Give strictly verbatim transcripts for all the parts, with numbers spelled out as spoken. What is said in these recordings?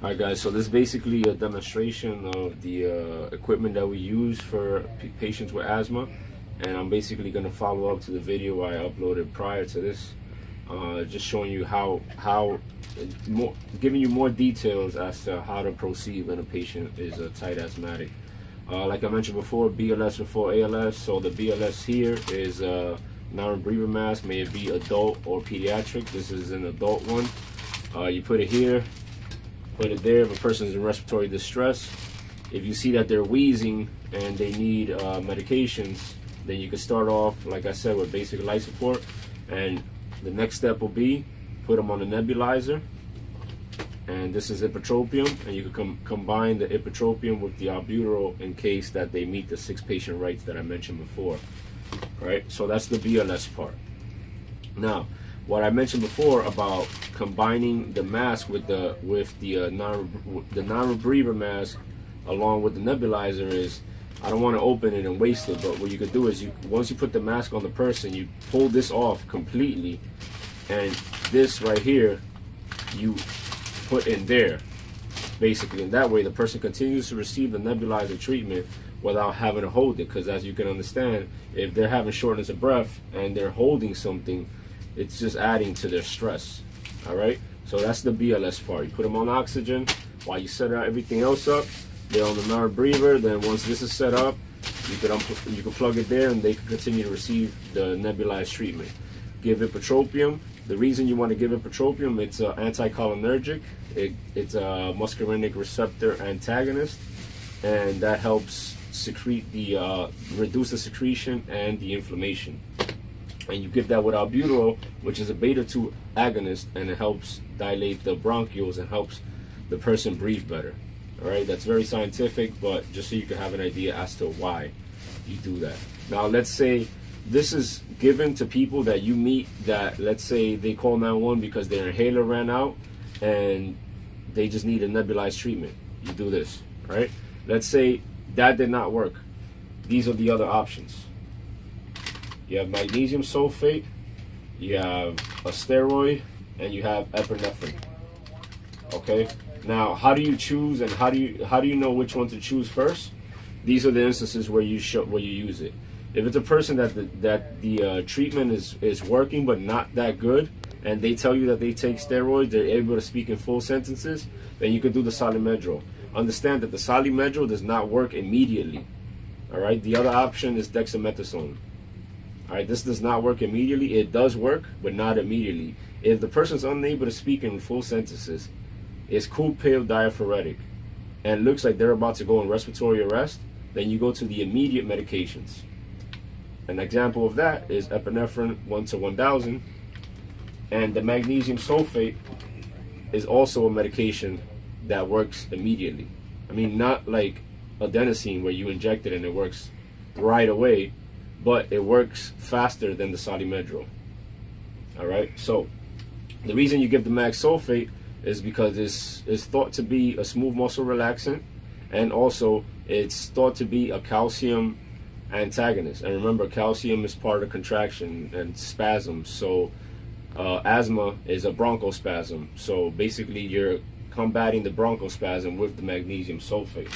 All right, guys, so this is basically a demonstration of the uh, equipment that we use for patients with asthma, and I'm basically going to follow up to the video I uploaded prior to this, uh, just showing you how, how more, giving you more details as to how to proceed when a patient is a tight asthmatic. Uh, like I mentioned before, B L S before A L S, so the B L S here is a non-breather mask, may it be adult or pediatric. This is an adult one. Uh, you put it here, put it there. If a person's in respiratory distress, if you see that they're wheezing and they need uh, medications, then you can start off, like I said, with basic life support. And the next step will be put them on a nebulizer. And this is ipratropium, and you can com combine the ipratropium with the albuterol in case that they meet the six patient rights that I mentioned before. All right, so that's the B L S part. Now, what I mentioned before about combining the mask with the with the uh, non the non-rebreather mask along with the nebulizer is, I don't want to open it and waste it, but what you could do is you once you put the mask on the person, you pull this off completely, and this right here, you put in there basically, and that way the person continues to receive the nebulizer treatment without having to hold it, because as you can understand, if they're having shortness of breath and they're holding something, it's just adding to their stress. All right, so that's the B L S part. You put them on oxygen while you set out everything else up. They're on the non-breather, then once this is set up, you can you can plug it there and they can continue to receive the nebulized treatment. Give ipratropium. The reason you want to give ipratropium, it's uh, anticholinergic. It, it's a muscarinic receptor antagonist, and that helps secrete the uh, reduce the secretion and the inflammation. And you give that with albuterol, which is a beta two agonist, and it helps dilate the bronchioles and helps the person breathe better. All right, that's very scientific, but just so you can have an idea as to why you do that. Now, let's say this is given to people that you meet that, let's say, they call nine one one because their inhaler ran out and they just need a nebulized treatment. You do this, right? Let's say that did not work. These are the other options. You have magnesium sulfate, you have a steroid, and you have epinephrine. Okay? Now, how do you choose, and how do you how do you know which one to choose first? These are the instances where you show, where you use it. If it's a person that the, that the uh, treatment is, is working but not that good, and they tell you that they take steroids, they're able to speak in full sentences, then you can do the Solu-Medrol. Understand that the Solu-Medrol does not work immediately. All right? The other option is dexamethasone. All right? This does not work immediately. It does work, but not immediately. If the person's unable to speak in full sentences, it's cool pill diaphoretic, and it looks like they're about to go in respiratory arrest, then you go to the immediate medications. An example of that is epinephrine one to one thousand, and the magnesium sulfate is also a medication that works immediately. I mean, not like adenosine where you inject it and it works right away, but it works faster than the Solu-Medrol. All right, so the reason you give the mag sulfate is because it's, it's thought to be a smooth muscle relaxant, and also it's thought to be a calcium antagonist. And remember, calcium is part of contraction and spasm, so uh, asthma is a bronchospasm, so basically you're combating the bronchospasm with the magnesium sulfate.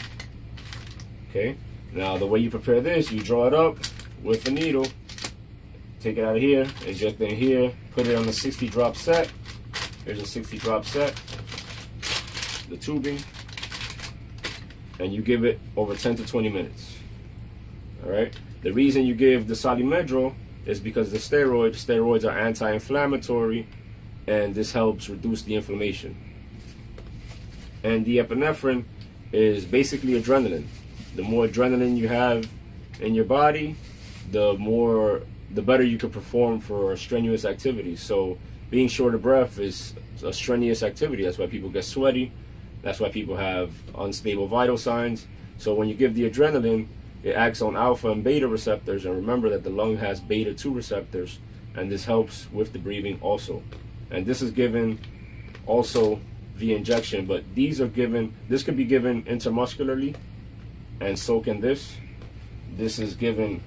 Okay, now the way you prepare this, you draw it up with the needle, take it out of here, inject it in here, put it on the sixty drop set. Here's a sixty drop set, the tubing, and you give it over ten to twenty minutes. All right. The reason you give the Solu-Medrol is because the steroid, steroids are anti-inflammatory, and this helps reduce the inflammation. And the epinephrine is basically adrenaline. The more adrenaline you have in your body, the more, the better you can perform for strenuous activities. So being short of breath is a strenuous activity. That's why people get sweaty. That's why people have unstable vital signs. So when you give the adrenaline, it acts on alpha and beta receptors. And remember that the lung has beta two receptors, and this helps with the breathing also. And this is given also via injection, but these are given, this could be given intramuscularly, and so can this. This is given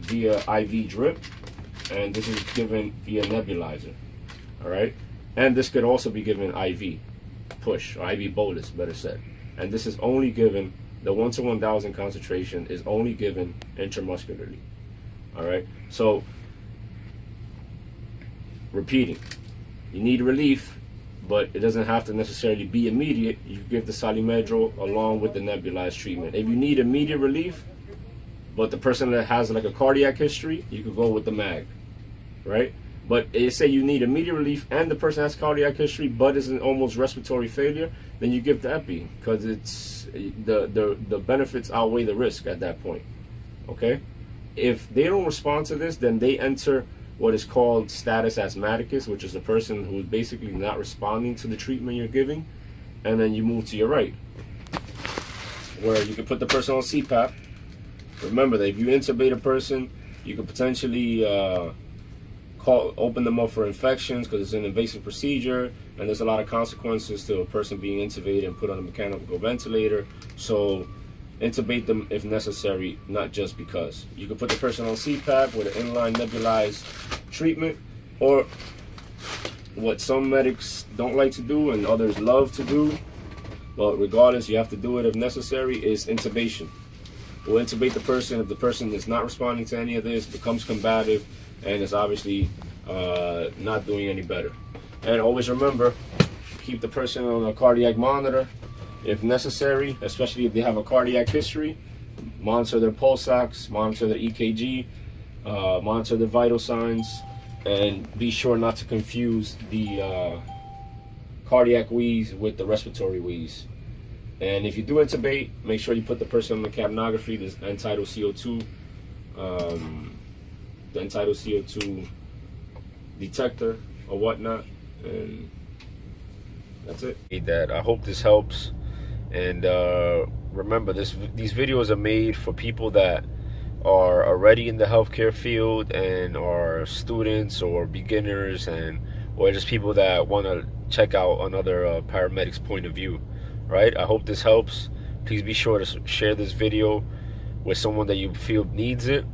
via I V drip, and this is given via nebulizer. All right, and this could also be given I V. push, or I V bolus, better said. And this is only given, the one to one thousand concentration is only given intramuscularly. All right, so repeating, you need relief, but it doesn't have to necessarily be immediate. You give the Solu-Medrol along with the nebulized treatment. If you need immediate relief, but the person that has like a cardiac history, you could go with the mag, right? But they say you need immediate relief and the person has cardiac history but is an almost respiratory failure, then you give the epi, because it's the, the, the benefits outweigh the risk at that point, okay? If they don't respond to this, then they enter what is called status asthmaticus, which is the person who is basically not responding to the treatment you're giving, and then you move to your right, where you can put the person on C PAP. Remember that if you intubate a person, you could potentially uh, call, open them up for infections, because it's an invasive procedure and there's a lot of consequences to a person being intubated and put on a mechanical ventilator. So intubate them if necessary, not just because. You can put the person on C PAP with an inline nebulized treatment, or what some medics don't like to do and others love to do, but regardless you have to do it if necessary, is intubation. We'll intubate the person if the person is not responding to any of this, becomes combative, and is obviously uh, not doing any better. And always remember, keep the person on a cardiac monitor if necessary, especially if they have a cardiac history. Monitor their pulse ox, monitor their E K G, uh, monitor their vital signs, and be sure not to confuse the uh, cardiac wheeze with the respiratory wheeze. And if you do intubate, make sure you put the person on the capnography, this end tidal C O two, um, the end tidal C O two detector or whatnot, and that's it. That I hope this helps, and uh, remember, this these videos are made for people that are already in the healthcare field and are students or beginners, and or just people that want to check out another uh, paramedic's point of view. Right, I hope this helps. Please be sure to share this video with someone that you feel needs it.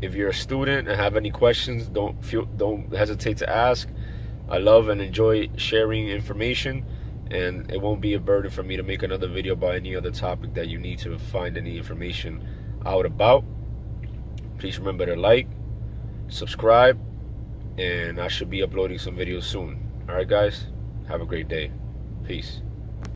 If you're a student and have any questions, don't feel don't hesitate to ask. I love and enjoy sharing information, and it won't be a burden for me to make another video about any other topic that you need to find any information out about. Please remember to like, subscribe, and I should be uploading some videos soon. All right guys, have a great day. Peace.